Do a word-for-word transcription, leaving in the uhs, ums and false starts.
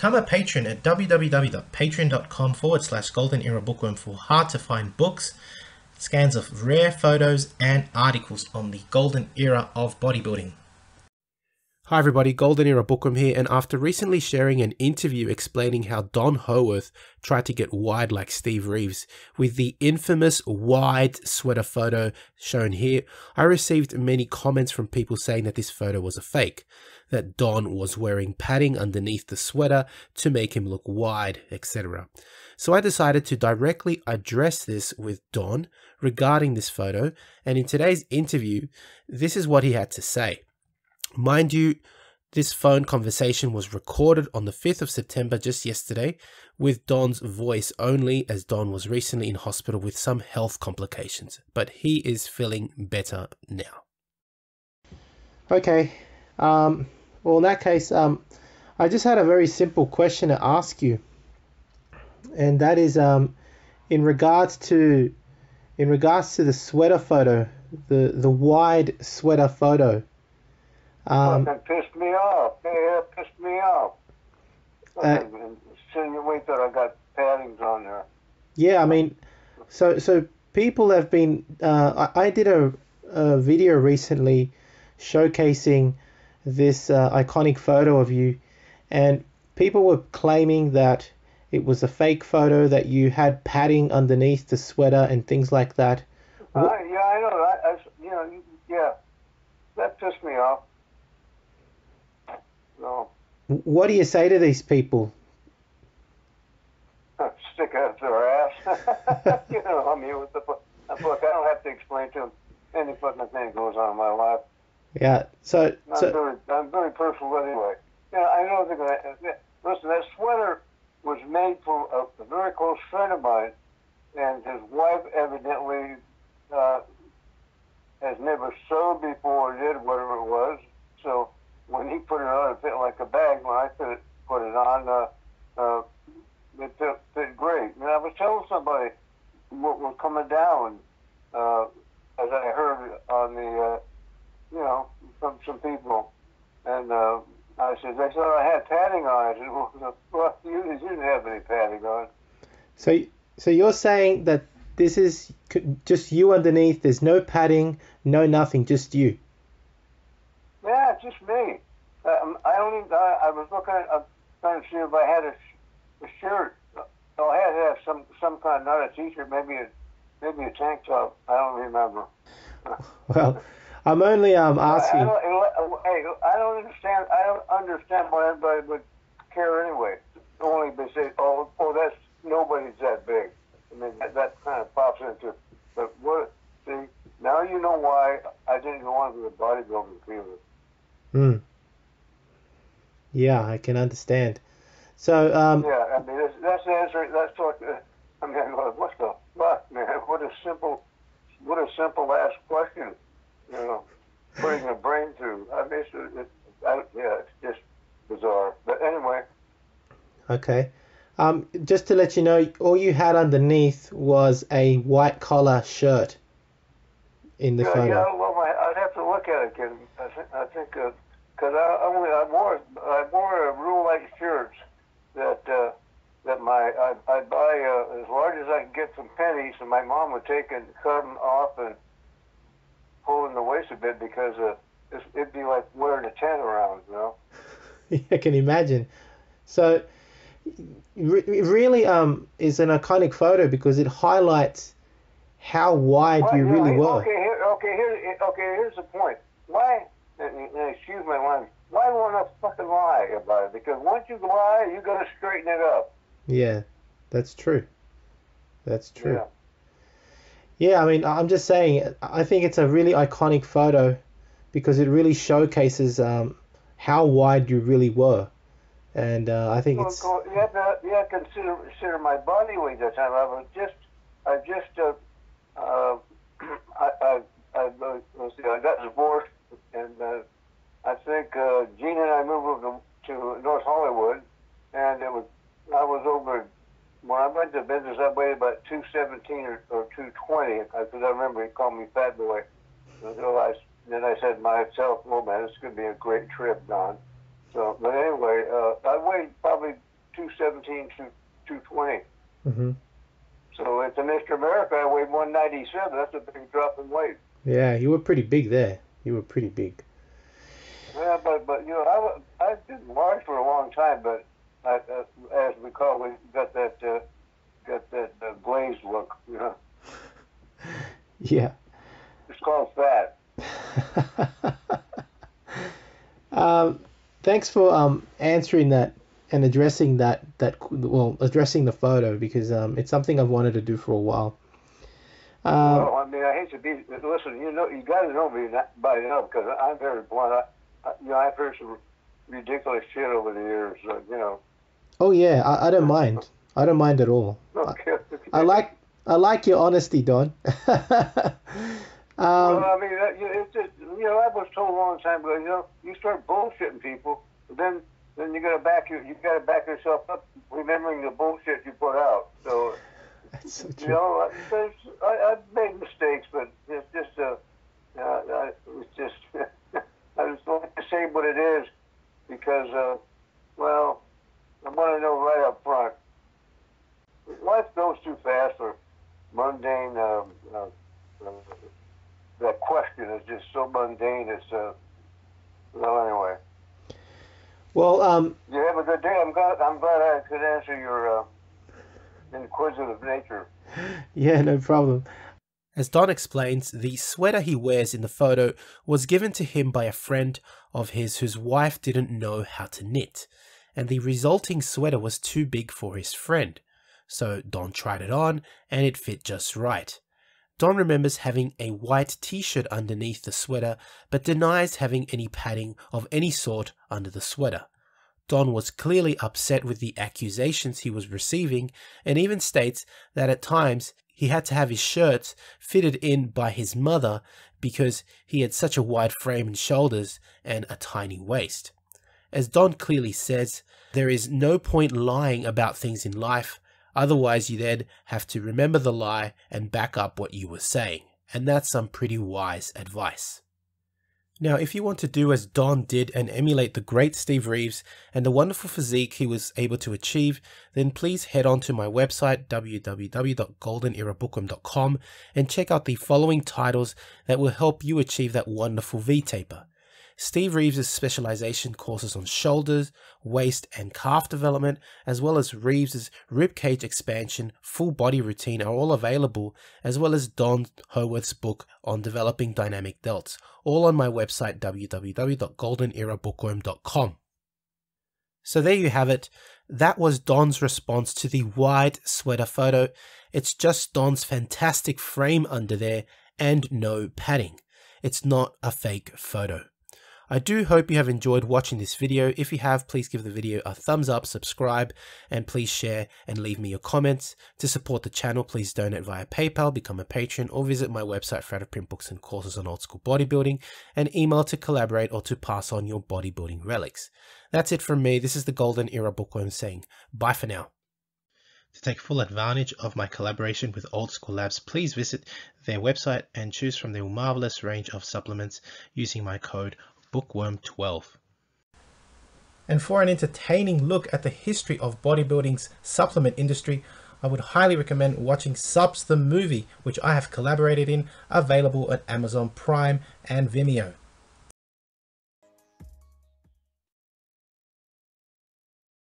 Become a patron at www.patreon.com forward slash golden era bookworm for hard to find books, scans of rare photos and articles on the golden era of bodybuilding. Hi everybody, Golden Era Bookworm here, and after recently sharing an interview explaining how Don Howorth tried to get wide like Steve Reeves with the infamous wide sweater photo shown here, I received many comments from people saying that this photo was a fake, that Don was wearing padding underneath the sweater to make him look wide, et cetera. So I decided to directly address this with Don regarding this photo, and in today's interview, this is what he had to say. Mind you, this phone conversation was recorded on the fifth of September, just yesterday, with Don's voice only, as Don was recently in hospital with some health complications, but he is feeling better now. Okay, um, well in that case, um, I just had a very simple question to ask you, and that is um, in regards to in regards to the sweater photo, the the wide sweater photo. Um, well, that pissed me off. Yeah, it pissed me off. Uh, Senior week that I got paddings on there. Yeah, I mean, so so people have been. Uh, I, I did a, a video recently showcasing this uh, iconic photo of you, and people were claiming that it was a fake photo, that you had padding underneath the sweater and things like that. Uh, what, yeah, I know. I, I, you know, yeah, that pissed me off. No. What do you say to these people? Stick out their ass. You know, I'm here with the book. I don't have to explain to them any fucking thing that goes on in my life. Yeah, so... I'm, so, very, I'm very personal anyway. Yeah, I know they're going to... Listen, that sweater was made for a, a very close friend of mine, and his wife evidently uh, has never sewed before or did whatever it was, so... When he put it on, it fit like a bag. When I put it, put it on, uh, uh, it fit, fit great. And I was telling somebody what was coming down, uh, as I heard on the, uh, you know, from some people. And uh, I said, they said I had padding on. I said, well, well you, you didn't have any padding on. So, so you're saying that this is just you underneath. There's no padding, no nothing, just you. Yeah, just me. Um, I only I, I was looking at uh, trying to see if I had a, sh a shirt. So I had to have some some kind, not a t-shirt, maybe a maybe a tank top. I don't remember. Well, I'm only um asking. I, I don't, hey, I don't understand. I don't understand why anybody would care anyway. Only they say, oh, oh, that's nobody's that big. I mean, that, that kind of pops into. But what? See, now you know why I didn't go on to the bodybuilding field. Hmm. Yeah, I can understand. So, um... yeah, I mean, that's, that's the answer. That's what... Uh, I mean, what the fuck, man? What a simple... What a simple-ass question, you know, putting the brain through. I mean, it's, it, I, yeah, it's just bizarre. But anyway... Okay. Um, just to let you know, all you had underneath was a white-collar shirt in the yeah, photo. Yeah, well, my, I'd have to look at it again. I think... I think uh, Cause I only I wore I wore a rule like shirts that uh, that my I I buy uh, as large as I can get from pennies, and my mom would take and cut them off and pull in the waist a bit because uh, it'd be like wearing a ten around, you know. I can imagine. So re it really um is an iconic photo because it highlights how wide well, you yeah, really were. Okay, here, okay, here, okay. Here's the point. Why? Excuse my language. Why won't I fucking lie about it? Because once you lie, you gotta straighten it up. Yeah, that's true. That's true. Yeah. Yeah, I mean, I'm just saying, I think it's a really iconic photo because it really showcases um, how wide you really were. And uh, I think well, it's... You have to, you have to consider, consider my body weight at that time. I was just... I just... Uh, uh, I, I, I, let's see, I got divorced. And uh, I think uh, Gene and I moved over to, to North Hollywood, and it was I was over when I went to business. I weighed about two seventeen or, or two twenty, because I remember he called me fat boy. And so I, then I said to myself, "Well, man, this could be a great trip, Don." So, but anyway, uh, I weighed probably one seventeen to two twenty. Mm-hmm. So it's an Mister America. I weighed one ninety-seven. That's a big drop in weight. Yeah, you were pretty big there. You were pretty big. Yeah, but but you know, I, I didn't large for a long time, but I, as, as we call, we got that uh, got that uh, glazed look, you know. Yeah. It's called fat. um, thanks for um answering that and addressing that that well addressing the photo, because um it's something I've wanted to do for a while. Um, well, I mean, I hate to be listen. You know, you got to know me by now because I'm very blunt. I, I, you know, I've heard some ridiculous shit over the years. So, you know. Oh yeah, I, I don't mind. I don't mind at all. Okay. I, I like I like your honesty, Don. Um, well, I mean, that, you know, it's just, you know, I was told a long time ago, you know, you start bullshitting people, then then you got to back your, you got to back yourself up, remembering the bullshit you put out. So, that's so true. You know, I, I, I've made mistakes, but it's just a, uh, uh, it's just, I just don't like to say what it is because, uh, well, I want to know right up front. Life goes too fast for mundane. Um, uh, uh, That question is just so mundane. It's uh, well, anyway. Well, um. You have a good day. I'm glad. I'm glad I could answer your uh, inquisitive nature. Yeah, no problem. As Don explains, the sweater he wears in the photo was given to him by a friend of his whose wife didn't know how to knit, and the resulting sweater was too big for his friend. So Don tried it on, and it fit just right. Don remembers having a white t-shirt underneath the sweater, but denies having any padding of any sort under the sweater. Don was clearly upset with the accusations he was receiving, and even states that at times he had to have his shirts fitted in by his mother because he had such a wide frame and shoulders and a tiny waist. As Don clearly says, there is no point lying about things in life. Otherwise, you then have to remember the lie and back up what you were saying, and that's some pretty wise advice. Now, if you want to do as Don did and emulate the great Steve Reeves and the wonderful physique he was able to achieve, then please head on to my website w w w dot golden era bookworm dot com and check out the following titles that will help you achieve that wonderful V-taper. Steve Reeves' specialization courses on shoulders, waist and calf development, as well as Reeves' ribcage expansion full body routine are all available, as well as Don Howorth's book on developing dynamic delts, all on my website w w w dot golden era bookworm dot com. So there you have it. That was Don's response to the wide sweater photo. It's just Don's fantastic frame under there and no padding. It's not a fake photo. I do hope you have enjoyed watching this video. If you have, please give the video a thumbs up, subscribe, and please share and leave me your comments. To support the channel, please donate via PayPal, become a patron, or visit my website for out of print books and courses on old school bodybuilding, and email to collaborate or to pass on your bodybuilding relics. That's it from me. This is the Golden Era Bookworm saying bye for now. To take full advantage of my collaboration with Old School Labs, please visit their website and choose from their marvelous range of supplements using my code bookworm twelve. And for an entertaining look at the history of bodybuilding's supplement industry, I would highly recommend watching Subs the Movie, which I have collaborated in, available at Amazon Prime and Vimeo.